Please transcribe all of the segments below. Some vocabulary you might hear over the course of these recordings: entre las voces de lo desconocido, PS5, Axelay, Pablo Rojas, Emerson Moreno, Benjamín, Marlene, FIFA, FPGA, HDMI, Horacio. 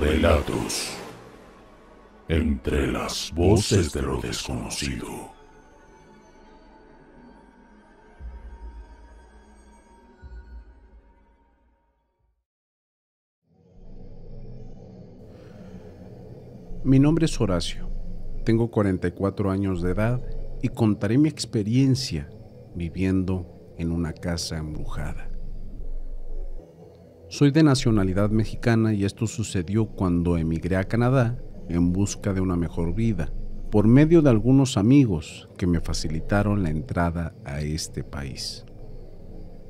Relatos. Entre las voces de lo desconocido. Mi nombre es Horacio. Tengo 44 años de edad y contaré mi experiencia viviendo en una casa embrujada. Soy de nacionalidad mexicana y esto sucedió cuando emigré a Canadá en busca de una mejor vida, por medio de algunos amigos que me facilitaron la entrada a este país.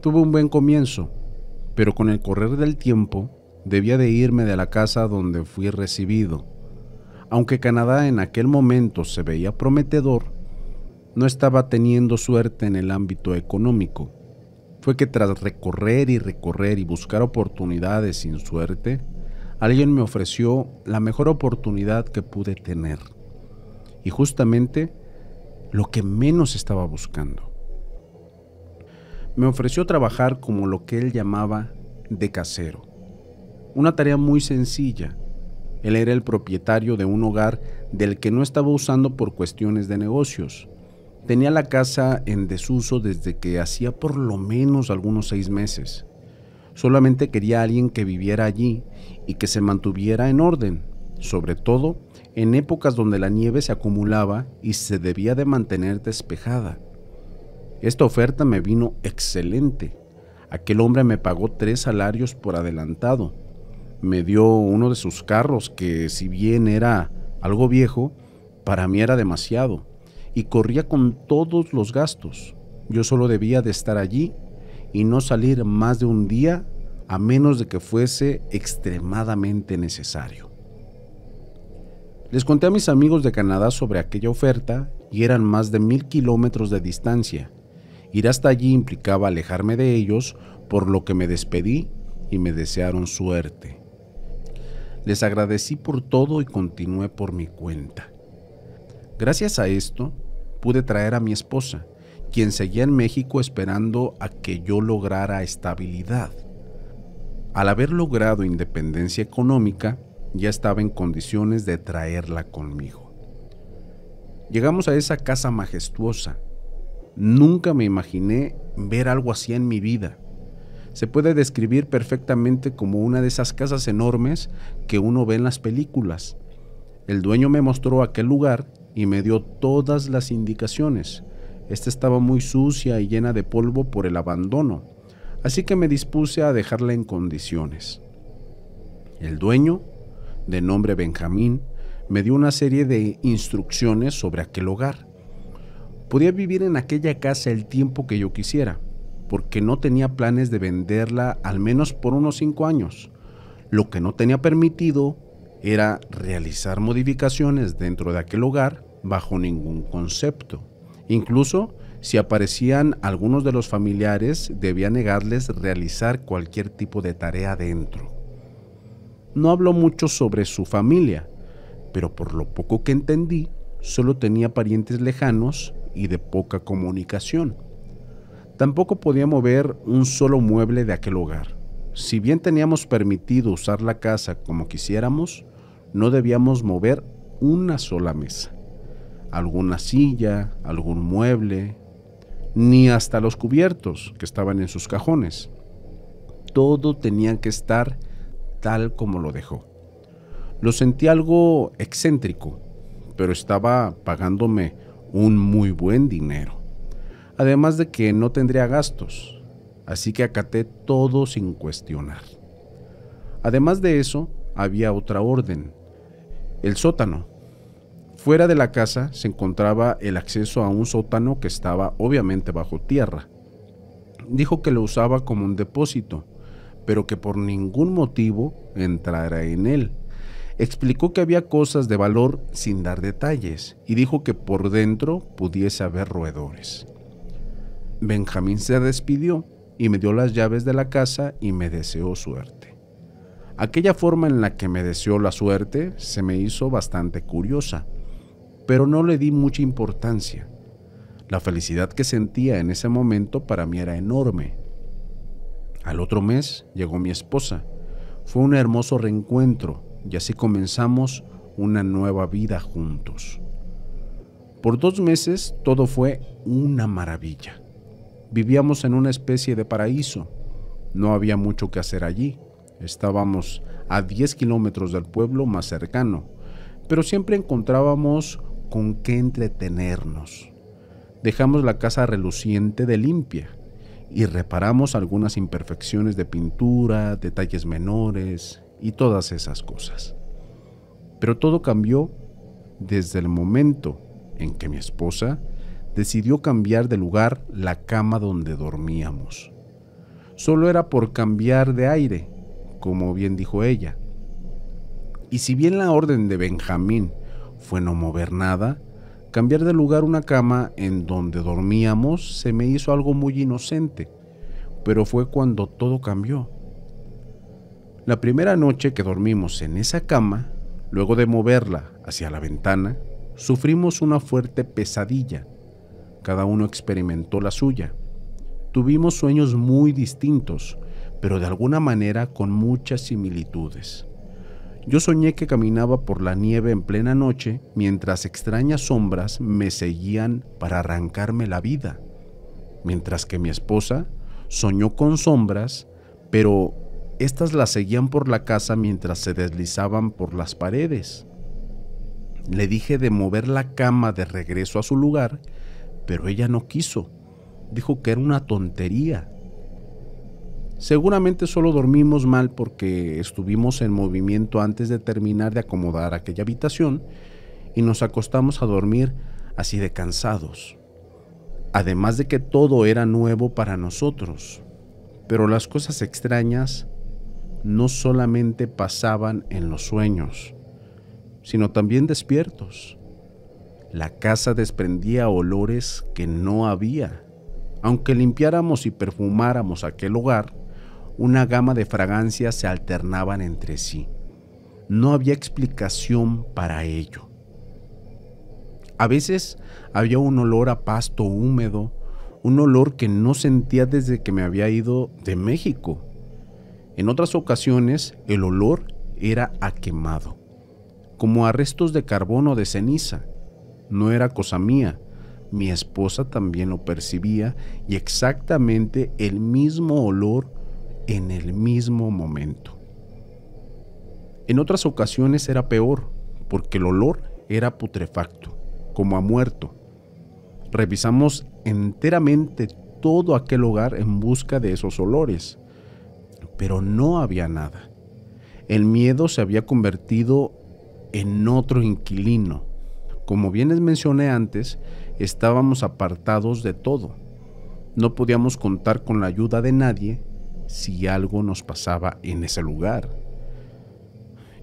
Tuve un buen comienzo, pero con el correr del tiempo debía de irme de la casa donde fui recibido. Aunque Canadá en aquel momento se veía prometedor, no estaba teniendo suerte en el ámbito económico. Fue que tras recorrer y buscar oportunidades sin suerte, alguien me ofreció la mejor oportunidad que pude tener, y justamente lo que menos estaba buscando. Me ofreció trabajar como lo que él llamaba de casero, una tarea muy sencilla. Él era el propietario de un hogar del que no estaba usando por cuestiones de negocios. Tenía la casa en desuso desde que hacía por lo menos algunos 6 meses. Solamente quería a alguien que viviera allí y que se mantuviera en orden, sobre todo en épocas donde la nieve se acumulaba y se debía de mantener despejada. Esta oferta me vino excelente. Aquel hombre me pagó 3 salarios por adelantado. Me dio uno de sus carros que, si bien era algo viejo, para mí era demasiado y corría con todos los gastos. Yo solo debía de estar allí y no salir más de un día a menos de que fuese extremadamente necesario. Les conté a mis amigos de Canadá sobre aquella oferta y eran más de 1000 kilómetros de distancia. Ir hasta allí implicaba alejarme de ellos, por lo que me despedí y me desearon suerte. Les agradecí por todo y continué por mi cuenta. Gracias a esto, pude traer a mi esposa, quien seguía en México esperando a que yo lograra estabilidad. Al haber logrado independencia económica, ya estaba en condiciones de traerla conmigo. Llegamos a esa casa majestuosa. Nunca me imaginé ver algo así en mi vida. Se puede describir perfectamente como una de esas casas enormes que uno ve en las películas. El dueño me mostró aquel lugar y me dio todas las indicaciones. Esta estaba muy sucia y llena de polvo por el abandono, así que me dispuse a dejarla en condiciones. El dueño, de nombre Benjamín, me dio una serie de instrucciones sobre aquel hogar. Podía vivir en aquella casa el tiempo que yo quisiera, porque no tenía planes de venderla al menos por unos 5 años. Lo que no tenía permitido era realizar modificaciones dentro de aquel hogar bajo ningún concepto. Incluso, si aparecían algunos de los familiares, debía negarles realizar cualquier tipo de tarea dentro. No habló mucho sobre su familia, pero por lo poco que entendí, solo tenía parientes lejanos y de poca comunicación. Tampoco podía mover un solo mueble de aquel hogar. Si bien teníamos permitido usar la casa como quisiéramos, no debíamos mover una sola mesa, alguna silla, algún mueble, ni hasta los cubiertos que estaban en sus cajones. Todo tenía que estar tal como lo dejó. Lo sentí algo excéntrico, pero estaba pagándome un muy buen dinero, además de que no tendría gastos, así que acaté todo sin cuestionar. Además de eso, había otra orden: el sótano. Fuera de la casa se encontraba el acceso a un sótano que estaba obviamente bajo tierra. Dijo que lo usaba como un depósito, pero que por ningún motivo entrara en él. Explicó que había cosas de valor sin dar detalles y dijo que por dentro pudiese haber roedores. Benjamín se despidió y me dio las llaves de la casa y me deseó suerte. Aquella forma en la que me deseó la suerte se me hizo bastante curiosa, pero no le di mucha importancia. La felicidad que sentía en ese momento para mí era enorme. Al otro mes llegó mi esposa. Fue un hermoso reencuentro, y así comenzamos una nueva vida juntos. Por 2 meses todo fue una maravilla. Vivíamos en una especie de paraíso. No había mucho que hacer allí. Estábamos a 10 kilómetros del pueblo más cercano, pero siempre encontrábamos con qué entretenernos. Dejamos la casa reluciente de limpia y reparamos algunas imperfecciones de pintura, detalles menores y todas esas cosas. Pero todo cambió desde el momento en que mi esposa decidió cambiar de lugar la cama donde dormíamos. Solo era por cambiar de aire, como bien dijo ella. Y si bien la orden de Benjamín fue no mover nada, cambiar de lugar una cama en donde dormíamos se me hizo algo muy inocente, pero fue cuando todo cambió. La primera noche que dormimos en esa cama, luego de moverla hacia la ventana, sufrimos una fuerte pesadilla. Cada uno experimentó la suya. Tuvimos sueños muy distintos, pero de alguna manera con muchas similitudes. Yo soñé que caminaba por la nieve en plena noche mientras extrañas sombras me seguían para arrancarme la vida, mientras que mi esposa soñó con sombras, pero estas la seguían por la casa mientras se deslizaban por las paredes. Le dije de mover la cama de regreso a su lugar, pero ella no quiso. Dijo que era una tontería. Seguramente solo dormimos mal porque estuvimos en movimiento antes de terminar de acomodar aquella habitación y nos acostamos a dormir así de cansados. Además de que todo era nuevo para nosotros, pero las cosas extrañas no solamente pasaban en los sueños, sino también despiertos. La casa desprendía olores que no había. Aunque limpiáramos y perfumáramos aquel hogar, una gama de fragancias se alternaban entre sí. No había explicación para ello. A veces había un olor a pasto húmedo, un olor que no sentía desde que me había ido de México. En otras ocasiones, el olor era a quemado, como a restos de carbón o de ceniza. No era cosa mía. Mi esposa también lo percibía y exactamente el mismo olor en el mismo momento. En otras ocasiones era peor, porque el olor era putrefacto, como a muerto. Revisamos enteramente todo aquel hogar en busca de esos olores, pero no había nada. El miedo se había convertido en otro inquilino. Como bien les mencioné antes, estábamos apartados de todo. No podíamos contar con la ayuda de nadie si algo nos pasaba en ese lugar,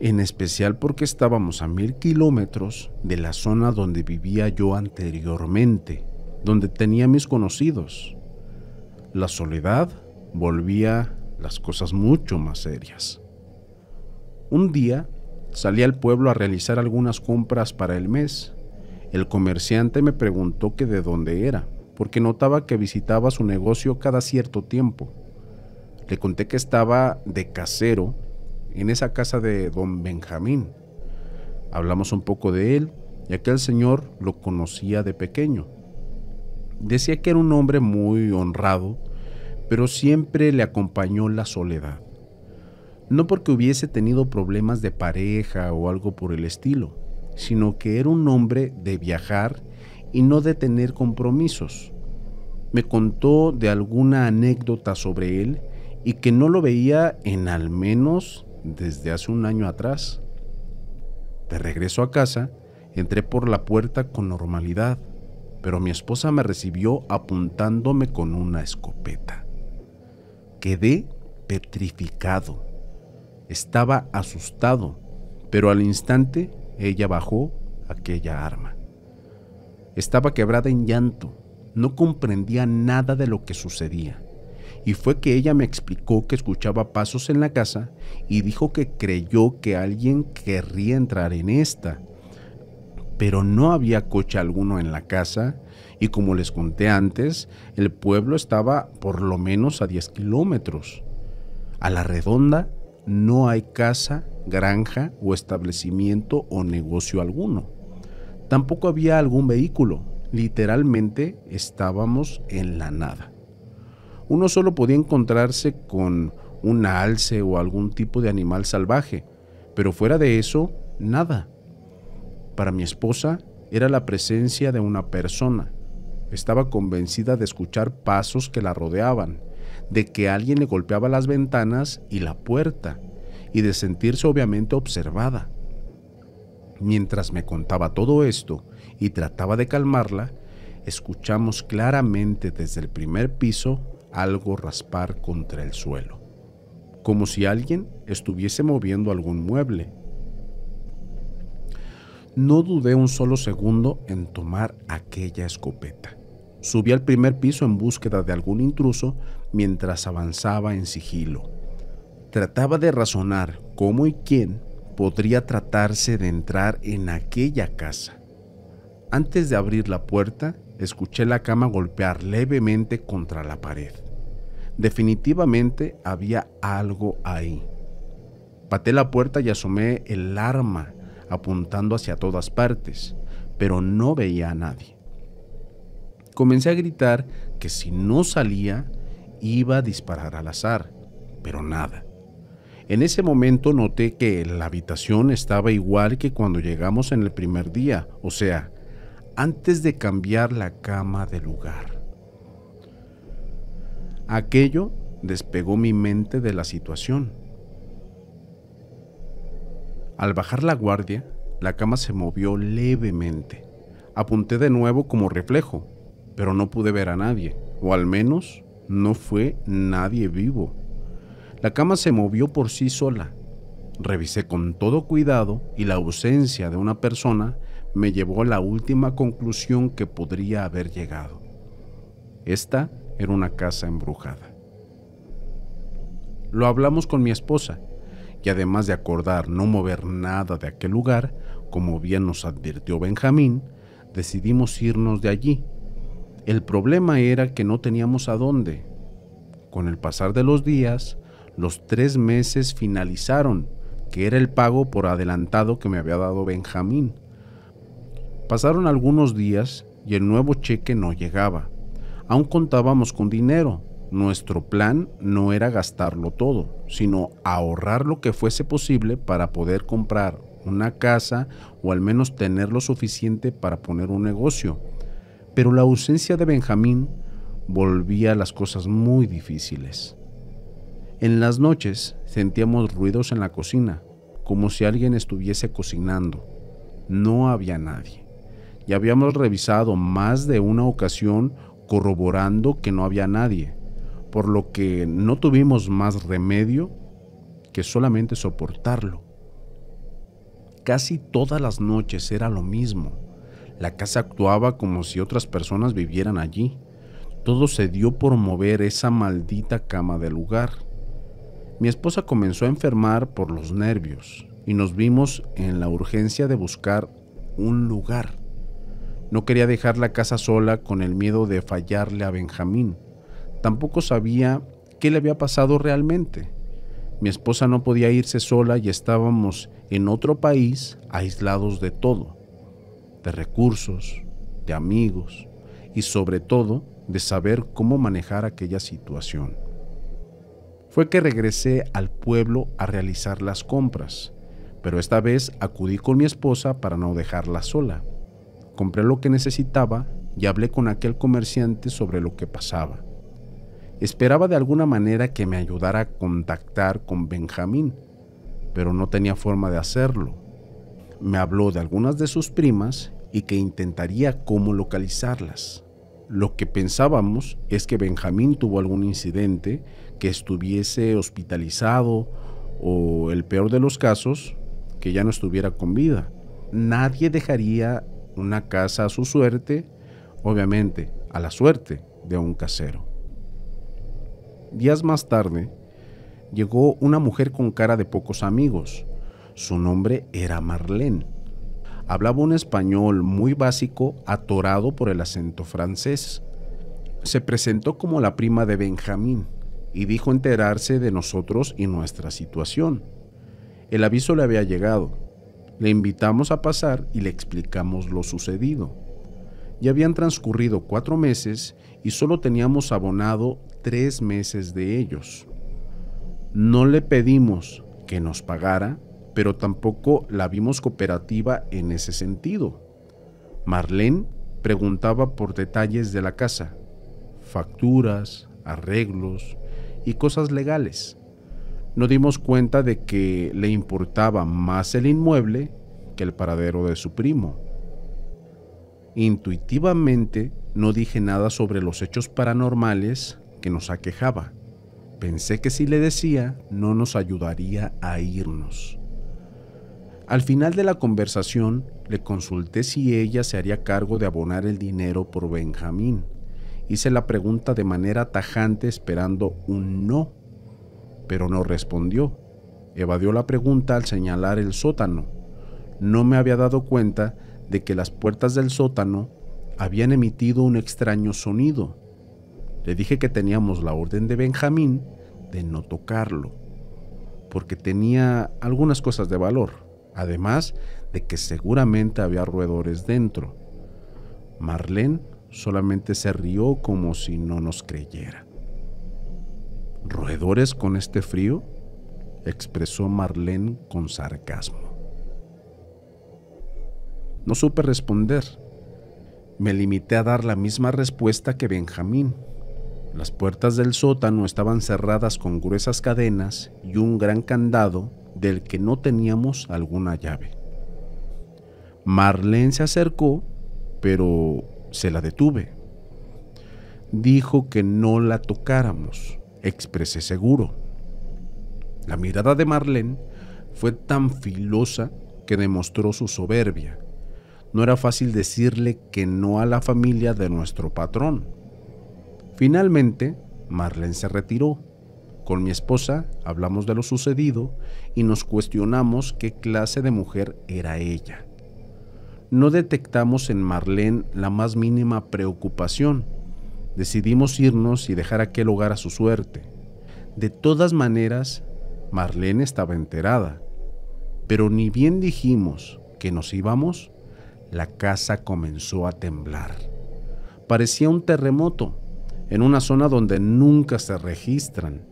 en especial porque estábamos a 1000 kilómetros de la zona donde vivía yo anteriormente, donde tenía mis conocidos. La soledad volvía las cosas mucho más serias. Un día salí al pueblo a realizar algunas compras para el mes. El comerciante me preguntó que de dónde era, porque notaba que visitaba su negocio cada cierto tiempo. Le conté que estaba de casero en esa casa de don Benjamín. Hablamos un poco de él, y aquel señor lo conocía de pequeño. Decía que era un hombre muy honrado, pero siempre le acompañó la soledad. No porque hubiese tenido problemas de pareja o algo por el estilo, sino que era un hombre de viajar y no de tener compromisos. Me contó de alguna anécdota sobre él y que no lo veía en al menos desde hace un año atrás. De regreso a casa, entré por la puerta con normalidad, pero mi esposa me recibió apuntándome con una escopeta. Quedé petrificado. Estaba asustado, pero al instante ella bajó aquella arma. Estaba quebrada en llanto, no comprendía nada de lo que sucedía, y fue que ella me explicó que escuchaba pasos en la casa y dijo que creyó que alguien querría entrar en esta, pero no había coche alguno en la casa y, como les conté antes, el pueblo estaba por lo menos a 10 kilómetros. A la redonda no hay casa granja o establecimiento o negocio alguno. Tampoco había algún vehículo, literalmente estábamos en la nada. Uno solo podía encontrarse con un alce o algún tipo de animal salvaje, pero fuera de eso, nada. Para mi esposa era la presencia de una persona. Estaba convencida de escuchar pasos que la rodeaban, de que alguien le golpeaba las ventanas y la puerta, y de sentirse obviamente observada. Mientras me contaba todo esto y trataba de calmarla, escuchamos claramente desde el primer piso algo raspar contra el suelo, como si alguien estuviese moviendo algún mueble. No dudé un solo segundo en tomar aquella escopeta. Subí al primer piso en búsqueda de algún intruso mientras avanzaba en sigilo. Trataba de razonar cómo y quién podría tratarse de entrar en aquella casa. Antes de abrir la puerta, escuché la cama golpear levemente contra la pared. Definitivamente había algo ahí. Pateé la puerta y asomé el arma apuntando hacia todas partes, pero no veía a nadie. Comencé a gritar que si no salía, iba a disparar al azar, pero nada. En ese momento noté que la habitación estaba igual que cuando llegamos en el primer día, o sea, antes de cambiar la cama de lugar. Aquello despegó mi mente de la situación. Al bajar la guardia, la cama se movió levemente. Apunté de nuevo como reflejo, pero no pude ver a nadie, o al menos no fue nadie vivo. La cama se movió por sí sola. Revisé con todo cuidado y la ausencia de una persona me llevó a la última conclusión que podría haber llegado. Esta era una casa embrujada. Lo hablamos con mi esposa, y además de acordar no mover nada de aquel lugar, como bien nos advirtió Benjamín, decidimos irnos de allí. El problema era que no teníamos a dónde. Con el pasar de los días, los 3 meses finalizaron, que era el pago por adelantado que me había dado Benjamín. Pasaron algunos días y el nuevo cheque no llegaba. Aún contábamos con dinero. Nuestro plan no era gastarlo todo, sino ahorrar lo que fuese posible para poder comprar una casa o al menos tener lo suficiente para poner un negocio. Pero la ausencia de Benjamín volvía a las cosas muy difíciles. En las noches sentíamos ruidos en la cocina, como si alguien estuviese cocinando. No había nadie. Ya habíamos revisado más de una ocasión corroborando que no había nadie, por lo que no tuvimos más remedio que solamente soportarlo. Casi todas las noches era lo mismo. La casa actuaba como si otras personas vivieran allí. Todo se dio por mover esa maldita cama del lugar. Mi esposa comenzó a enfermar por los nervios y nos vimos en la urgencia de buscar un lugar. No quería dejar la casa sola con el miedo de fallarle a Benjamín. Tampoco sabía qué le había pasado realmente. Mi esposa no podía irse sola y estábamos en otro país, aislados de todo, de recursos, de amigos y sobre todo de saber cómo manejar aquella situación. Fue que regresé al pueblo a realizar las compras, pero esta vez acudí con mi esposa para no dejarla sola. Compré lo que necesitaba y hablé con aquel comerciante sobre lo que pasaba. Esperaba de alguna manera que me ayudara a contactar con Benjamín, pero no tenía forma de hacerlo. Me habló de algunas de sus primas y que intentaría cómo localizarlas. Lo que pensábamos es que Benjamín tuvo algún incidente, que estuviese hospitalizado o, el peor de los casos, que ya no estuviera con vida. Nadie dejaría una casa a su suerte, obviamente a la suerte de un casero. Días más tarde, llegó una mujer con cara de pocos amigos. Su nombre era Marlene. Hablaba un español muy básico, atorado por el acento francés. Se presentó como la prima de Benjamín y dijo enterarse de nosotros y nuestra situación. El aviso le había llegado. Le invitamos a pasar y le explicamos lo sucedido. Ya habían transcurrido 4 meses y solo teníamos abonado 3 meses de ellos. No le pedimos que nos pagara, pero tampoco la vimos cooperativa en ese sentido. Marlene preguntaba por detalles de la casa, facturas, arreglos y cosas legales. Nos dimos cuenta de que le importaba más el inmueble que el paradero de su primo. Intuitivamente no dije nada sobre los hechos paranormales que nos aquejaba. Pensé que si le decía, no nos ayudaría a irnos. Al final de la conversación, le consulté si ella se haría cargo de abonar el dinero por Benjamín. Hice la pregunta de manera tajante esperando un no, pero no respondió. Evadió la pregunta al señalar el sótano. No me había dado cuenta de que las puertas del sótano habían emitido un extraño sonido. Le dije que teníamos la orden de Benjamín de no tocarlo, porque tenía algunas cosas de valor, además de que seguramente había roedores dentro. Marlene solamente se rió como si no nos creyera. ¿Roedores con este frío?, expresó Marlene con sarcasmo. No supe responder. Me limité a dar la misma respuesta que Benjamín. Las puertas del sótano estaban cerradas con gruesas cadenas y un gran candado del que no teníamos alguna llave. Marlene se acercó, pero se la detuve. Dijo que no la tocáramos, expresé seguro. La mirada de Marlene fue tan filosa que demostró su soberbia. No era fácil decirle que no a la familia de nuestro patrón. Finalmente, Marlene se retiró. Con mi esposa hablamos de lo sucedido y nos cuestionamos qué clase de mujer era ella. No detectamos en Marlene la más mínima preocupación. Decidimos irnos y dejar aquel hogar a su suerte. De todas maneras, Marlene estaba enterada. Pero ni bien dijimos que nos íbamos, la casa comenzó a temblar. Parecía un terremoto, en una zona donde nunca se registran.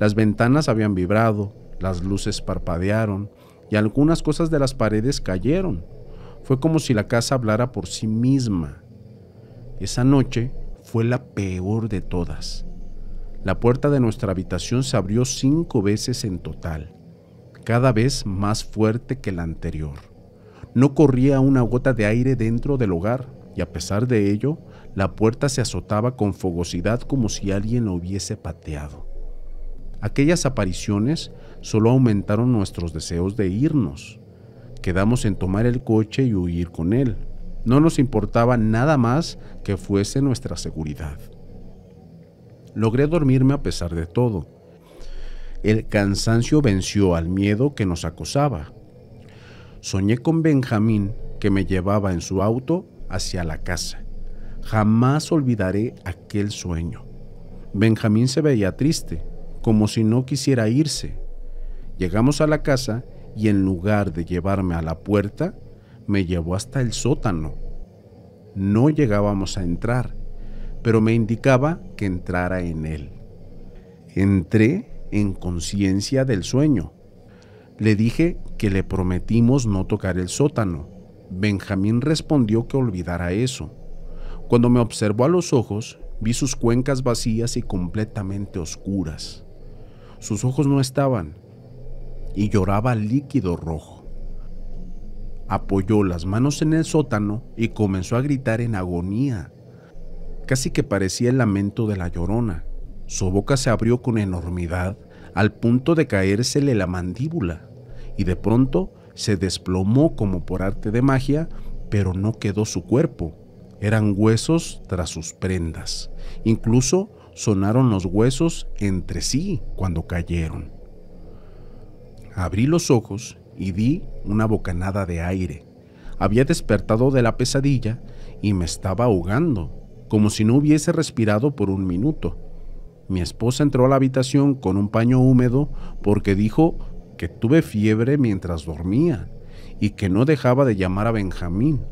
Las ventanas habían vibrado, las luces parpadearon y algunas cosas de las paredes cayeron. Fue como si la casa hablara por sí misma. Esa noche fue la peor de todas. La puerta de nuestra habitación se abrió 5 veces en total, cada vez más fuerte que la anterior. No corría una gota de aire dentro del hogar, y a pesar de ello, la puerta se azotaba con fogosidad como si alguien lo hubiese pateado. Aquellas apariciones solo aumentaron nuestros deseos de irnos. Quedamos en tomar el coche y huir con él. No nos importaba nada más que fuese nuestra seguridad. Logré dormirme a pesar de todo. El cansancio venció al miedo que nos acosaba. Soñé con Benjamín, que me llevaba en su auto hacia la casa. Jamás olvidaré aquel sueño. Benjamín se veía triste, como si no quisiera irse. Llegamos a la casa y en lugar de llevarme a la puerta, me llevó hasta el sótano. No llegábamos a entrar, pero me indicaba que entrara en él. Entré en conciencia del sueño. Le dije que le prometimos no tocar el sótano. Benjamín respondió que olvidara eso. Cuando me observó a los ojos, vi sus cuencas vacías y completamente oscuras. Sus ojos no estaban y lloraba líquido rojo. Apoyó las manos en el sótano y comenzó a gritar en agonía. Casi que parecía el lamento de la Llorona. Su boca se abrió con enormidad al punto de caérsele la mandíbula, y de pronto se desplomó como por arte de magia, pero no quedó su cuerpo, eran huesos tras sus prendas, incluso sonaron los huesos entre sí cuando cayeron. Abrí los ojos y di una bocanada de aire. Había despertado de la pesadilla y me estaba ahogando, como si no hubiese respirado por un minuto. Mi esposa entró a la habitación con un paño húmedo porque dijo que tuve fiebre mientras dormía y que no dejaba de llamar a Benjamín.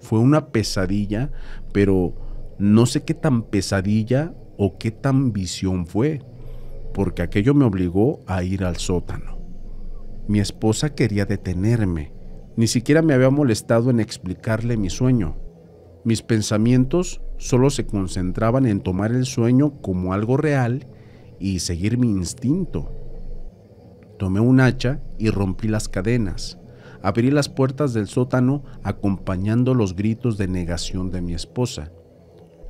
Fue una pesadilla, pero no sé qué tan pesadilla o qué tan visión fue, porque aquello me obligó a ir al sótano. Mi esposa quería detenerme, ni siquiera me había molestado en explicarle mi sueño. Mis pensamientos solo se concentraban en tomar el sueño como algo real y seguir mi instinto. Tomé un hacha y rompí las cadenas. Abrí las puertas del sótano acompañando los gritos de negación de mi esposa.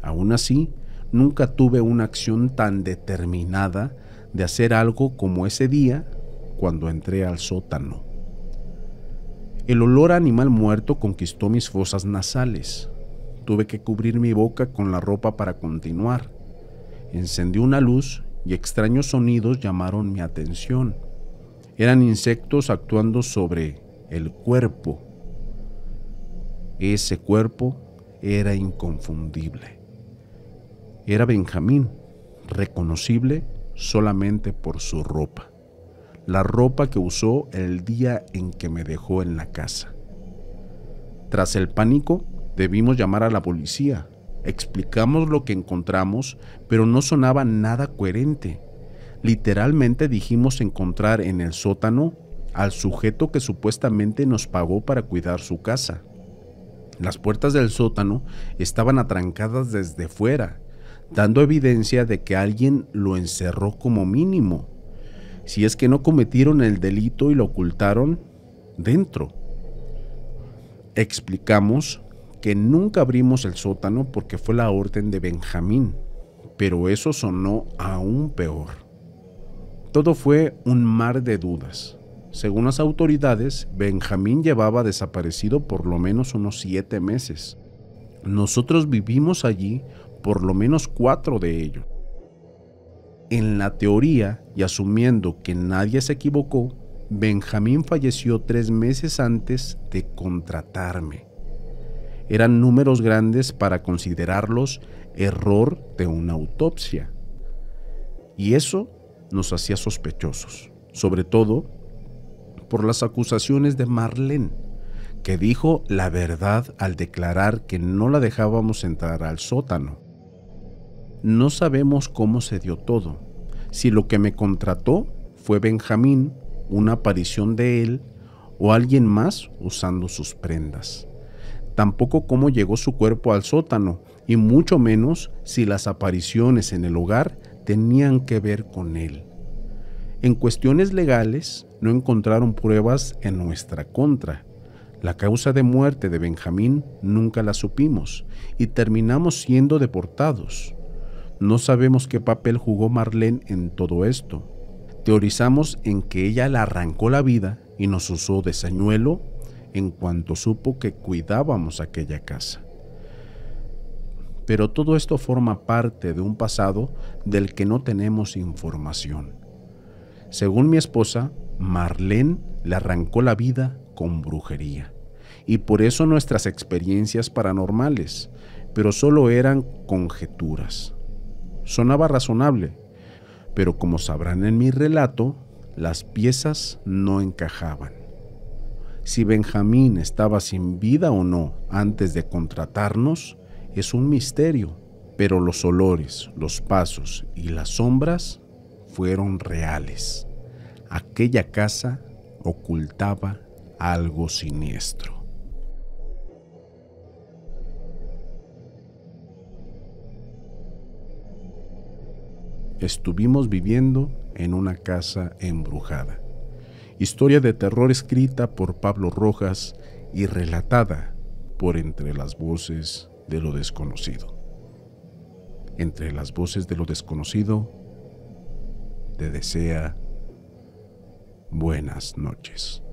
Aún así, nunca tuve una acción tan determinada de hacer algo como ese día cuando entré al sótano. El olor a animal muerto conquistó mis fosas nasales. Tuve que cubrir mi boca con la ropa para continuar. Encendí una luz y extraños sonidos llamaron mi atención. Eran insectos actuando sobre el cuerpo. Ese cuerpo era inconfundible. Era Benjamín, reconocible solamente por su ropa. La ropa que usó el día en que me dejó en la casa. Tras el pánico, debimos llamar a la policía. Explicamos lo que encontramos, pero no sonaba nada coherente. Literalmente dijimos encontrar en el sótano al sujeto que supuestamente nos pagó para cuidar su casa. Las puertas del sótano estaban atrancadas desde fuera, dando evidencia de que alguien lo encerró como mínimo. Si es que no cometieron el delito y lo ocultaron dentro. Explicamos que nunca abrimos el sótano porque fue la orden de Benjamín, pero eso sonó aún peor. Todo fue un mar de dudas. Según las autoridades, Benjamín llevaba desaparecido por lo menos unos 7 meses. Nosotros vivimos allí por lo menos 4 de ellos. En la teoría, y asumiendo que nadie se equivocó, Benjamín falleció 3 meses antes de contratarme. Eran números grandes para considerarlos error de una autopsia. Y eso nos hacía sospechosos, sobre todo por las acusaciones de Marlene, que dijo la verdad al declarar que no la dejábamos entrar al sótano. No sabemos cómo se dio todo, si lo que me contrató fue Benjamín, una aparición de él o alguien más usando sus prendas. Tampoco cómo llegó su cuerpo al sótano, y mucho menos si las apariciones en el hogar tenían que ver con él. En cuestiones legales, no encontraron pruebas en nuestra contra. La causa de muerte de Benjamín nunca la supimos, y terminamos siendo deportados. No sabemos qué papel jugó Marlene en todo esto. Teorizamos en que ella le arrancó la vida y nos usó de señuelo, en cuanto supo que cuidábamos aquella casa. Pero todo esto forma parte de un pasado del que no tenemos información. Según mi esposa, Marlene le arrancó la vida con brujería, y por eso nuestras experiencias paranormales, pero solo eran conjeturas. Sonaba razonable, pero como sabrán en mi relato, las piezas no encajaban. Si Benjamín estaba sin vida o no antes de contratarnos es un misterio, pero los olores, los pasos y las sombras fueron reales. Aquella casa ocultaba algo siniestro. Estuvimos viviendo en una casa embrujada. Historia de terror escrita por Pablo Rojas y relatada por Entre las Voces de lo Desconocido. Entre las Voces de lo Desconocido te desea buenas noches.